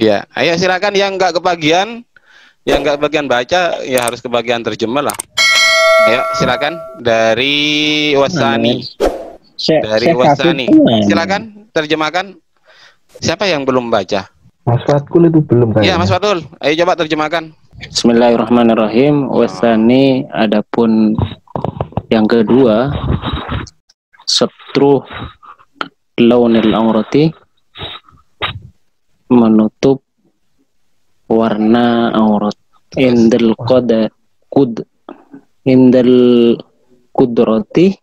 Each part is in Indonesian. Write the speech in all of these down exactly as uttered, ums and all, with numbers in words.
Ya, ayo silakan yang nggak kebagian, yang nggak kebagian baca, ya harus kebagian terjemah lah. Ayo silakan dari Wasani, dari Wasani, silakan terjemahkan. Siapa yang belum baca? Mas Fatul itu belum kan? Ya Mas Fatul, ayo coba terjemahkan. Bismillahirrahmanirrahim. Wasani, adapun yang kedua, setruh launil aurati, menutup warna aurat. Indal qada kud indal kudrati,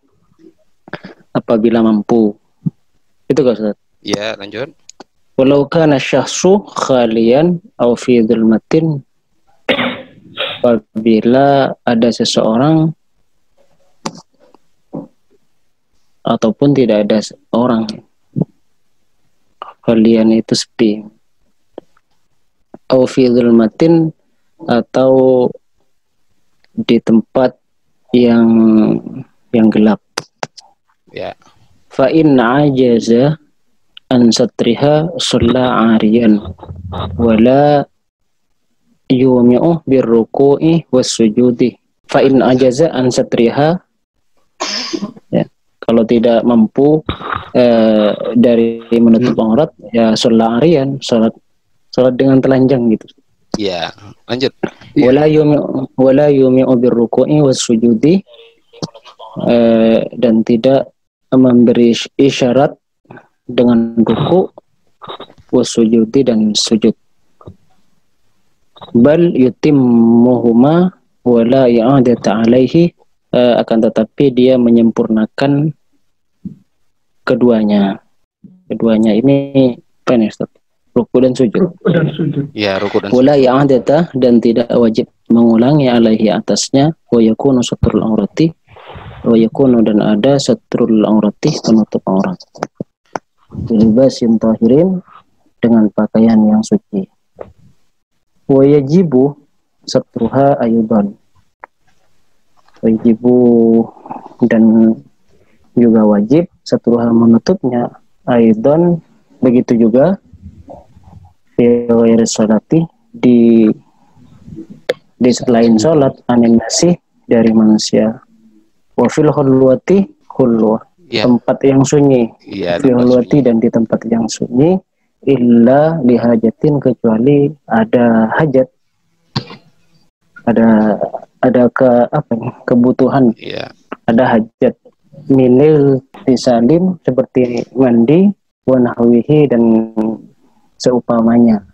apabila mampu. Itu kan Ustaz? Ya, lanjut. Walau kana syakhsu khalian aw fi dhulmatin, apabila ada seseorang ataupun tidak ada orang, khalian itu sepi. Au fi zulmatin, atau di tempat yang yang gelap. Ya. Fa in ajaza an satriha shalla ariyan wala yumi'u birruku'i wassujudi. Fa in ajaza an satriha, ya, kalau tidak mampu eh, dari menutup aurat, ya shalla ariyan, salat Salat dengan telanjang gitu. Ya, lanjut. Wala yumi wala yumi birruku'i wassujudi, eh, dan tidak memberi isyarat dengan ruku, wassujudi, dan sujud. Bal yutimmuhuma wala i'adata alaihi, eh, akan tetapi dia menyempurnakan keduanya. Keduanya ini apa nih, Ustaz? Ruku dan sujud. Ruku dan sujud. Ya, ruku dan sujud. Wala ya'adata, dan tidak wajib mengulangi alaihi atasnya, wa yakunu satrul aurati, wa yakunu, dan ada satrul aurati, penutup aurat. Libasin tahirin, dengan pakaian yang suci. Wa yajibu satruha ayuban. Wa yajibu, dan juga wajib satruha, menutupnya, ayuban, begitu juga Sholati, di di selain sholat, anin nasih, dari manusia. Wafil khulwati khulwah, yeah, tempat yang sunyi. Yeah, fil khulwati, dan di tempat yang sunyi. Illa lihajatin, kecuali ada hajat, ada ada ke apa nih, kebutuhan. Yeah. Ada hajat. Minil disalim, seperti mandi, wanahwihi, dan seupamanya.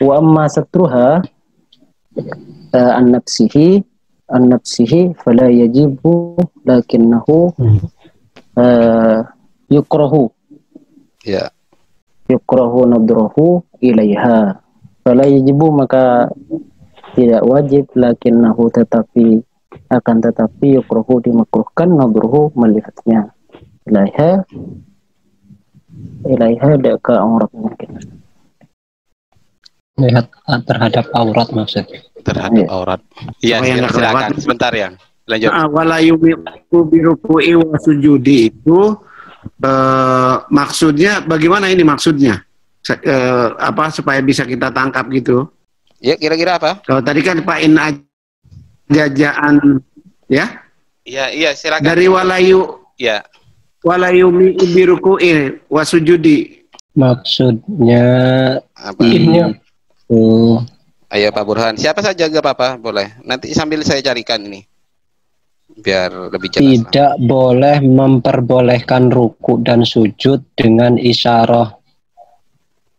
Wa amma satruha an nafsihi an nafsihi fala yajibu lakinnahu yukrahu, ya, yukrahu nadruhu ilaiha. Fala yajibu, maka tidak wajib, lakinnahu, tetapi akan tetapi yukrahu, dimakruhkan, nadruhu, melihatnya, ilaiha ilaiha ke aurat, mungkin melihat terhadap aurat, maksudnya terhadap ya, aurat. Iya, silakan, silakan sebentar ya, lanjut. Wala yumi'u biruku'i wa sujudi itu eh, maksudnya bagaimana ini maksudnya? Eh, apa supaya bisa kita tangkap gitu? Ya, kira-kira apa? Kalau tadi kan Pak In jajaan ya? Iya, iya, silakan. Dari walayu ya. Walayumi ibiruku'in wasujudi, maksudnya apa? Innya oh. Ayo Pak Burhan, siapa saja gak apa-apa, boleh, nanti sambil saya carikan ini biar lebih jelas. Tidak lah, boleh memperbolehkan ruku dan sujud dengan isyarah.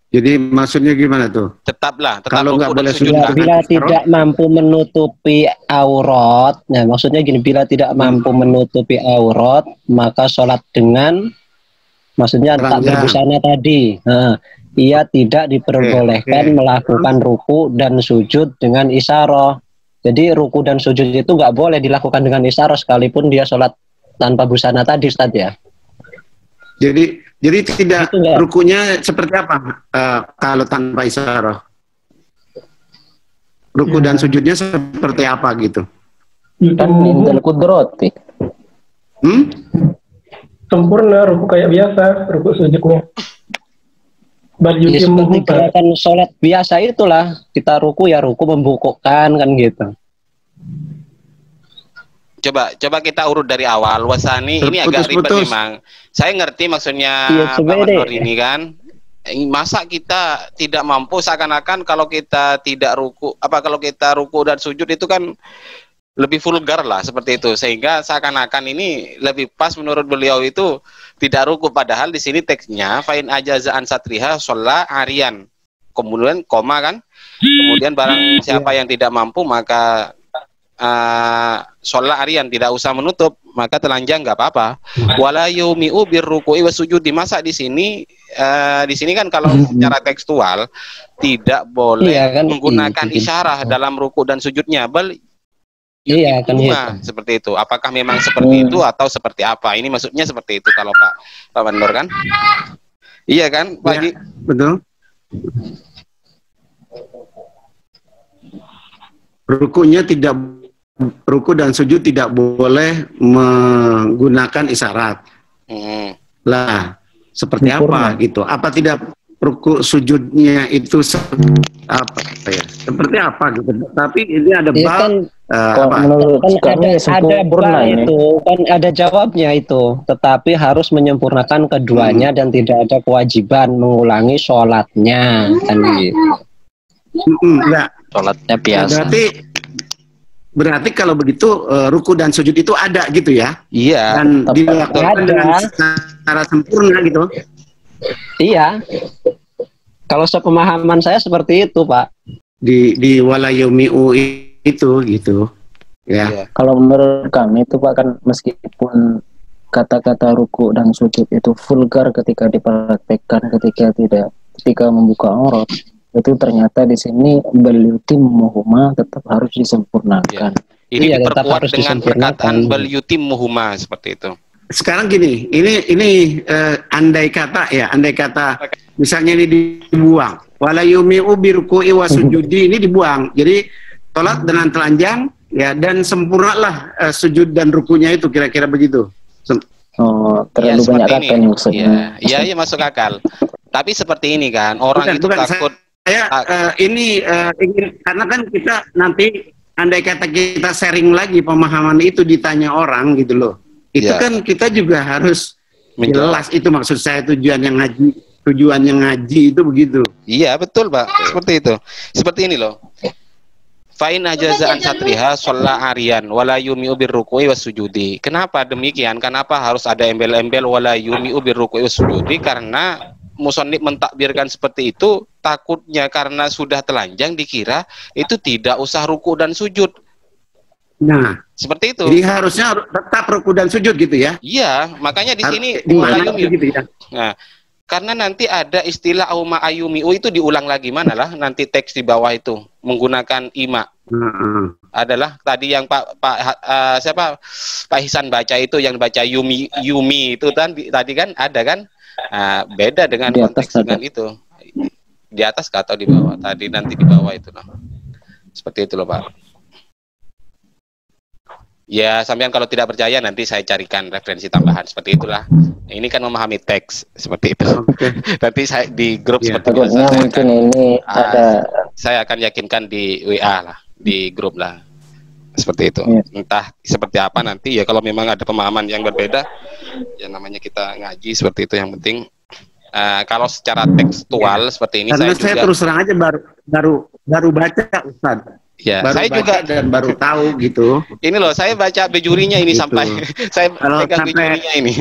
Jadi maksudnya gimana tuh? Tetaplah, tetap kalau nggak boleh sujud, ya, bila tidak mampu menutupi aurat. Nah, maksudnya gini, bila tidak mampu menutupi aurat, maka sholat dengan, maksudnya tak berbusana tadi. Nah, ia tidak diperbolehkan okay, okay. melakukan ruku dan sujud dengan isyarah. Jadi ruku dan sujud itu nggak boleh dilakukan dengan isyarah, sekalipun dia sholat tanpa busana tadi, Ustaz ya. Jadi jadi tidak rukunya seperti apa uh, kalau tanpa isyarah? ruku ya. Dan sujudnya seperti apa gitu. Dan indal kudrat. Hmm? Sempurna ruku kayak biasa, ruku sujudnya. Bagi ya, seperti gerakan sholat biasa itulah, kita ruku ya ruku membungkukkan kan gitu. Coba coba kita urut dari awal. Wasani ini agak ribet memang. Saya ngerti maksudnya ya, Pak Nur ini kan. Masa kita tidak mampu seakan-akan kalau kita tidak ruku apa kalau kita ruku dan sujud itu kan lebih vulgar lah seperti itu, sehingga seakan-akan ini lebih pas menurut beliau itu tidak ruku, padahal di sini teksnya fa'in ajazaan satriha sholat arian kemudian koma kan, kemudian barang siapa yang tidak mampu maka Uh, sholat arian tidak usah menutup, maka telanjang nggak apa-apa. Wala yumi'u birruku'i wasujud, dimasak di sini uh, di sini kan kalau secara tekstual tidak boleh iya, kan? menggunakan iya, isyarah iya. dalam ruku dan sujudnya, bal iya, kan, iya. seperti itu. Apakah memang seperti itu atau seperti apa? Ini maksudnya seperti itu kalau Pak Pak Mandor kan? Iya kan, Pak Haji? Ya, betul. Rukunya tidak Ruku dan sujud tidak boleh menggunakan isyarat. Hmm. Lah, seperti Sempurna. apa gitu? Apa tidak ruku sujudnya itu se apa ya? Seperti apa gitu? Tapi ini ada ya, bab kan, uh, apa? Kan ada, ada bab itu kan ada jawabnya itu. Tetapi harus menyempurnakan keduanya hmm. dan tidak ada kewajiban mengulangi sholatnya kan gitu. Nah, sholatnya biasa. Berarti Berarti kalau begitu uh, ruku dan sujud itu ada gitu ya? Iya. Dan dilakukan dengan secara sempurna gitu? Iya. Kalau sepemahaman saya seperti itu, Pak. Di di walayyumiu itu gitu. Ya. Iya. Kalau menurut kami itu Pak kan meskipun kata-kata ruku dan sujud itu vulgar ketika dipraktekkan ketika tidak ketika membuka aurat. Itu ternyata di sini balyuti muhuma tetap harus disempurnakan. Ya. Ini ya, diperkuat dengan perkataan balyuti muhuma seperti itu. Sekarang gini, ini ini uh, andai kata ya, andai kata misalnya ini dibuang, walayumi ubirku'i wasujudi ini dibuang. Jadi sholat dengan telanjang ya dan sempurnalah uh, sujud dan rukunya itu kira-kira begitu. Sem oh, terlalu ya, banyak kata nih maksudnya. Iya, iya ya, masuk akal. Tapi seperti ini kan, orang bukan, itu bukan, takut saya... Saya uh, ini uh, ingin karena kan kita nanti andai kata kita sharing lagi pemahaman itu ditanya orang gitu loh. Itu yeah. kan kita juga harus jelas itu maksud saya tujuan yang ngaji, tujuan yang ngaji itu begitu. Iya betul Pak. Seperti itu. Seperti ini loh. Fa'in ajazaan satriha sholla arian wala yumi'u birruku'i wasujudi. Kenapa demikian? Kenapa harus ada embel-embel wala yumi'u birruku'i wasujudi? Karena musonib mentakbirkan seperti itu takutnya karena sudah telanjang dikira itu tidak usah ruku dan sujud. Nah, seperti itu. Jadi harusnya tetap ruku dan sujud gitu ya? Iya, makanya di Har sini dimana gitu ya? Nah, karena nanti ada istilah auma ayumiu itu diulang lagi mana lah nanti teks di bawah itu menggunakan ima. Uh-uh. Adalah tadi yang Pak Pak uh, siapa Pak Hisan baca itu yang baca Yumi Yumi itu kan tadi kan ada kan? Nah, beda dengan di konteks atas, dengan ada. itu di atas atau di bawah tadi nanti di bawah itu loh. Seperti itu loh Pak ya, sampean kalau tidak percaya nanti saya carikan referensi tambahan seperti itulah, ini kan memahami teks seperti itu. Okay. Nanti saya di grup ya, seperti itu mungkin saya, ini akan, ada... saya akan yakinkan di W A lah, di grup lah seperti itu ya. Entah seperti apa nanti ya, kalau memang ada pemahaman yang berbeda ya namanya kita ngaji seperti itu, yang penting uh, kalau secara tekstual ya. Seperti ini karena saya, saya juga, terus terang aja baru baru baru baca Ustaz ya, baru saya baca juga dan baru tahu gitu ini loh, saya baca bejurinya ini gitu. Sampai saya kalau pegang sampai, bejurinya ini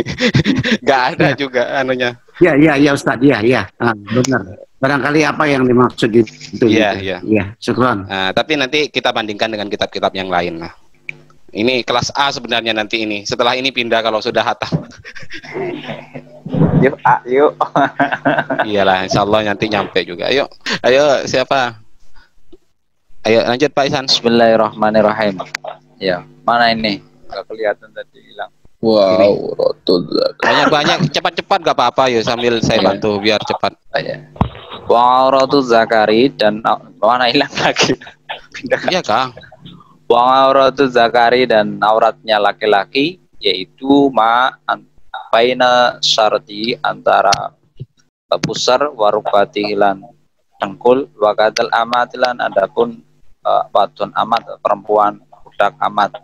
nggak ada ya. Juga anunya ya ya ya Ustaz ya ya ah, benar. Barangkali apa yang dimaksud itu. Iya, iya. Iya, syukron. Nah, tapi nanti kita bandingkan dengan kitab-kitab yang lain lah. Ini kelas A sebenarnya nanti ini. Setelah ini pindah kalau sudah hatam. Yuk, A, yuk. Iyalah, insya Allah nanti nyampe juga. Ayo, ayo siapa? Ayo lanjut Pak Ihsan. Bismillahirrahmanirrahim. Ya, mana ini? Gak kelihatan tadi hilang. Wow, banyak-banyak cepat-cepat gak apa-apa ya sambil saya bantu biar cepat. Wa'aratu zakari dan mana hilang lagi. Iya Kang. Wa auratu zakari, dan auratnya laki-laki, yaitu ma baina syarti, antara pusar, warukati hilan tengkul, wakadal amatilan, adapun batun amat perempuan, budak amat.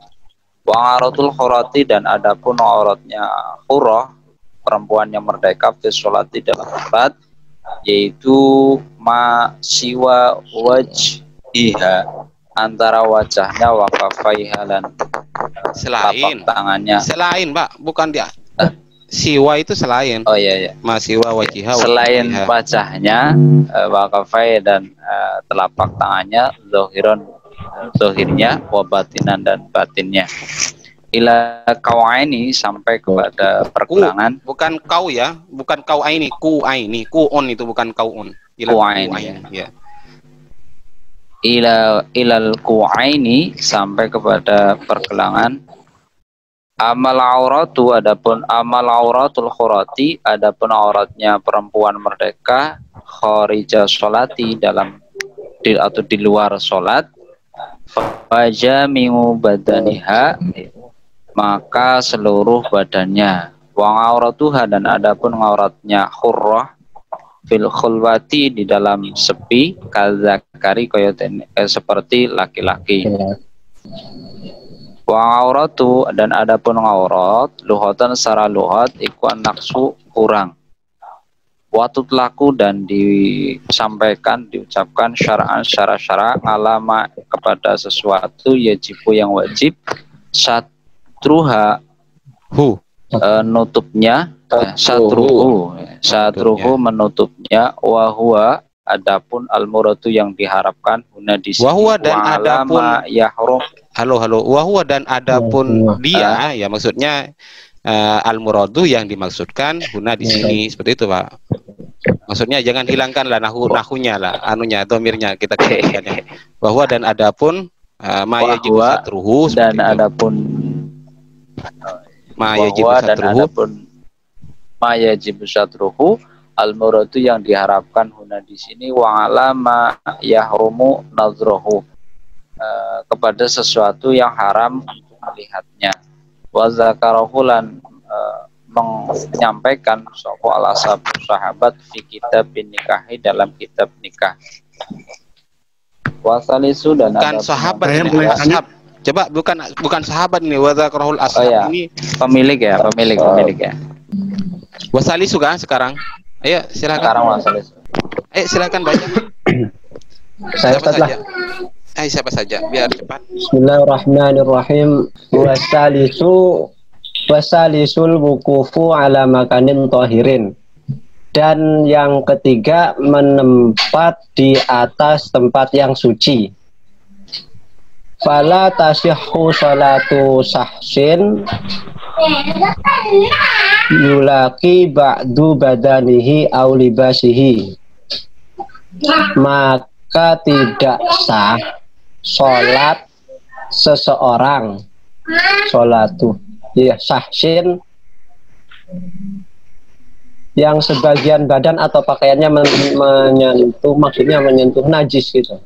Wa auratul khurati, dan adapun auratnya khurah, perempuan yang merdeka, fi sholati, dalam salat, yaitu ma siwa wajhiha, antara wajahnya, wa kafaiha, dan selain tangannya. Selain Pak, bukan dia. Eh? Siwa itu selain. Oh iya iya. Ma siwa wajhiha, selain wajhiha, wajahnya, wa kafaiha, dan uh, telapak tangannya, zahiran zahirnya, wa batinan, dan batinnya. Ila kau aini, sampai kepada pergelangan. Bukan kau ya, bukan kau aini, ku aini, ku on itu bukan kau on. Ila ku aini. Ya. Ila ilal ku aini, sampai kepada pergelangan. Amal auratu, adapun amal auratul khurati, adapun auratnya perempuan merdeka, kharija sholati, dalam di atau di luar sholat. Fajami'u badaniha, maka seluruh badannya. Wa auratuha, dan adapun auratnya khurrah, fil khulwati, di dalam sepi, kazakari, koyotene, eh, seperti laki-laki. Wa auratu, dan adapun aurat luhatan, secara luhat, iku naksu, kurang. Watut laku, dan disampaikan, diucapkan, syara'an, syara-syara, alama, kepada sesuatu, yajibu, yang wajib, satu satruha hu, uh, nutupnya, satruhu satruhu menutupnya, wahua, adapun almuratu, yang diharapkan, huna di sini, wahua, dan adapun yahrum, halo halo, wahua, dan adapun dia, uh, ya maksudnya uh, almuratu, yang dimaksudkan, huna di sini, seperti itu Pak. Maksudnya jangan hilangkan lah nahu nahunya lah, anunya, domirnya kita katakannya, wahua, dan adapun uh, maya jiwa satruhu, dan adapun Maya jibu satruhu, Maya jibu satruhu, al-muratu, yang diharapkan, huna di sini, wa'alama yahrumu nazrohu, uh, kepada sesuatu yang haram untuk melihatnya. Wazakarohulan, uh, menyampaikan sopo al-ashab, sahabat, fi kitab nikahi, dalam kitab nikah. Wasalisu, dan bukan sahabat, ashab. Coba bukan bukan sahabat ini, wadzakrohul ashab, oh, ya. Ini pemilik ya, pemilik pemilik ya. Wasalisu kan sekarang. Ayo silakan. Sekarang wasalisu. Ayo silakan baca. Saya siapa saja. Ayo siapa saja biar cepat. Bismillahirrahmanirrahim. Wasalisu wasalisul wukufu ala makanin tahirin. Dan yang ketiga menempat di atas tempat yang suci. Fala tasihhu salatu sahsin yulaki ba'du badanihi au libasihi, maka tidak sah salat seseorang, salatu ya sahsin, yang sebagian badan atau pakaiannya men menyentuh, maksudnya menyentuh najis gitu.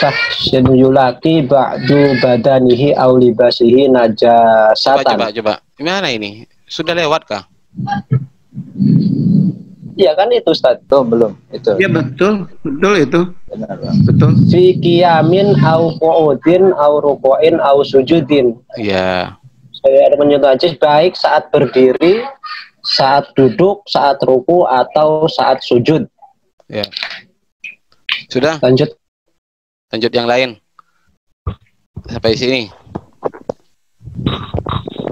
Sahsin yulaki ba'du badanihi au libasihi najasatan. Coba, coba, gimana ini? Sudah lewat kah? Iya kan itu Ustaz. Tuh, belum. Itu. Iya betul, betul itu. Benar, betul. Fi qiyamin au qu'udin au ruku'in au sujudin. Iya. Saya menyentuh najis baik saat berdiri, saat duduk, saat ruku, atau saat sujud. Ya. Sudah? Lanjut. Lanjut yang lain. Sampai sini.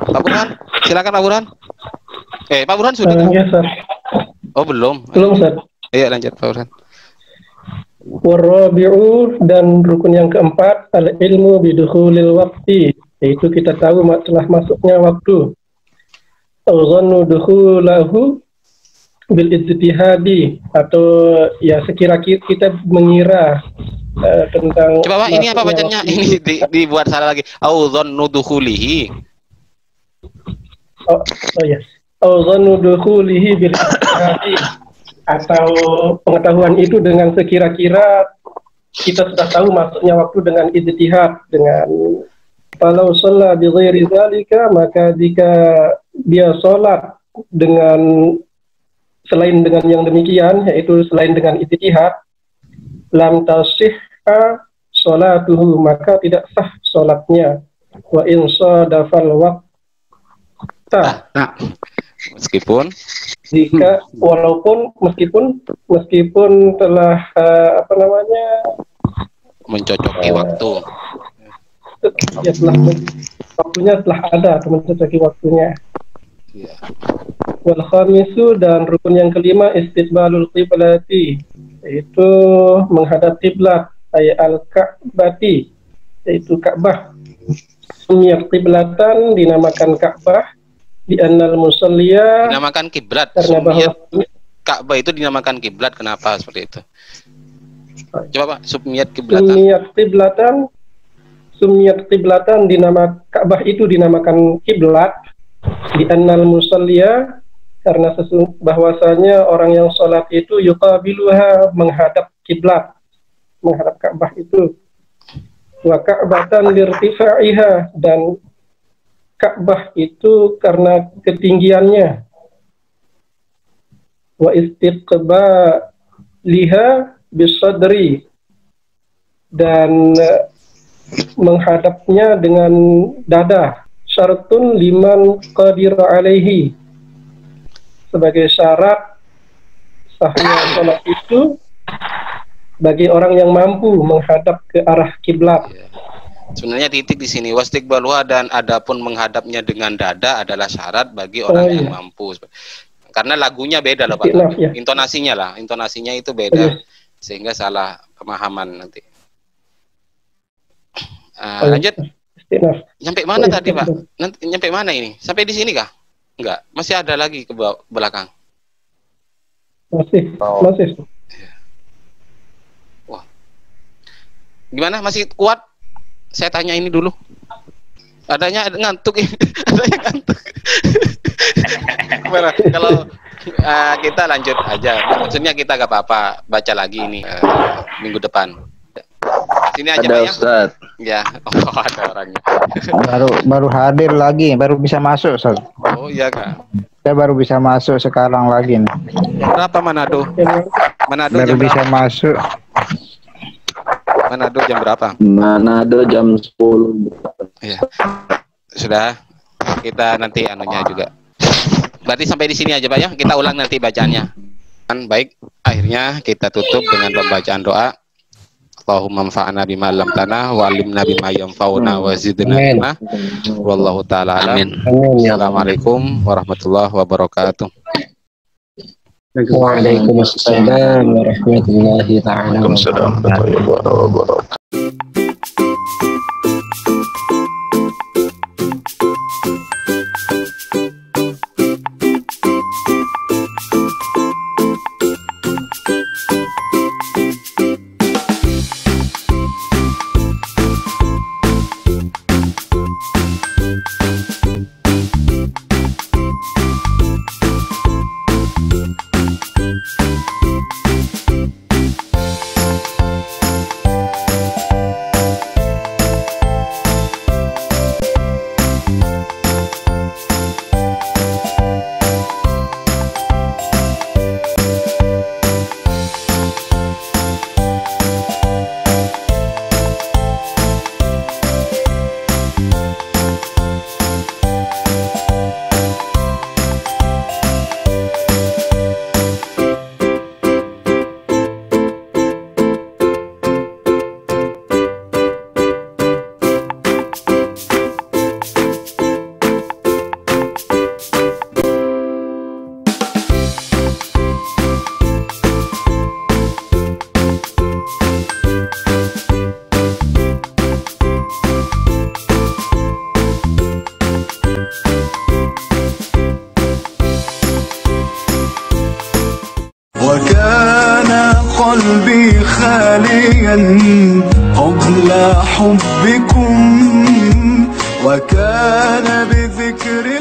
Pak Burhan, silakan Pak Burhan. Eh, Pak Burhan sudah. Lanjut, kan? Oh, belum. Belum, Ustaz. Iya, lanjut Pak Burhan. Warabi'u, dan rukun yang keempat, al-ilmu bidukhulil waqti, yaitu kita tahu telah masuknya waktu. Al-zannu dukhulahu bil ijtihadi, atau ya sekira-kira kita mengira Uh, tentang coba Pak, ini apa bacanya? Ini di, dibuat salah lagi. Auzannu dukhulihi. Oh, oh ya. Auzannu dukhulihi bil atau pengetahuan itu dengan sekira-kira kita sudah tahu maksudnya waktu dengan ijtihad, dengan kalau sholat bi ghairi dzalika, maka jika dia sholat dengan selain dengan yang demikian, yaitu selain dengan ijtihad, lam tasihha sholatuhu, maka tidak sah sholatnya. Wa in sadafal waqta, meskipun jika walaupun meskipun meskipun telah uh, apa namanya mencocoki uh, waktu, ya telah waktunya telah ada mencocoki waktunya. Yeah. Wal khamisu, dan rukun yang kelima istiqbalul qiblati, yaitu menghadap qiblat, ay al ka'bati, yaitu Ka'bah. Sumiyat qiblatan, dinamakan Ka'bah. Di anal musalliya dinamakan kiblat, karena bahwa Ka'bah itu dinamakan kiblat. Kenapa seperti itu? Coba Pak, sumiyat kiblatan. Sumiyat kiblatan, sumiyat kiblatan dinamakan Ka'bah itu dinamakan kiblat di anal musalliya, karena sesungguhnya bahwasanya orang yang sholat itu yuqabiluha, menghadap kiblat, menghadap Ka'bah itu. Wa ka'batan lirtifaiha, dan Ka'bah itu karena ketinggiannya. Wa istiqbaliha bisadri, dan menghadapnya dengan dada. Syaratun liman qadira alaihi, sebagai syarat sahnya sholat itu bagi orang yang mampu menghadap ke arah kiblat. Sebenarnya titik di sini wastik balua, dan adapun menghadapnya dengan dada adalah syarat bagi orang oh, yang iya. mampu. Karena lagunya beda loh Pak, Enough, ya. intonasinya lah, intonasinya itu beda, oh, iya. sehingga salah pemahaman nanti. Uh, oh, lanjut, Enough. Nyampe mana oh, tadi Pak? Nanti, nyampe mana ini? Sampai di sini kah? Enggak, masih ada lagi ke belakang. Masih, oh. masih. Wah, gimana? Masih kuat? Saya tanya ini dulu. Adanya ngantuk ya. Adanya ngantuk. Kalau uh, kita lanjut aja. Maksudnya kita gak apa-apa baca lagi ini uh, minggu depan. Sini aja ada, Ustaz. Ya, oh, ada orangnya. Baru baru hadir lagi, baru bisa masuk, Ustaz. Oh iya, Kak. Saya baru bisa masuk sekarang lagi nih. Berapa Manado? Manado baru bisa berapa? masuk. Manado jam berapa? Manado jam sepuluh. Ya. Sudah, kita nanti anunya juga. Berarti sampai di sini aja Pak ya. Kita ulang nanti bacaannya. Baik, akhirnya kita tutup dengan pembacaan doa. Allahumma anfa'na bima 'allamtana wa 'allimna bima yanfa'una wa zidna ilma. Wallahu ta'ala amin. Assalamualaikum warahmatullahi wabarakatuh. Waalaikumsalam warahmatullahi ta'ala wabarakatuh. قبل حبكم وكان بذكر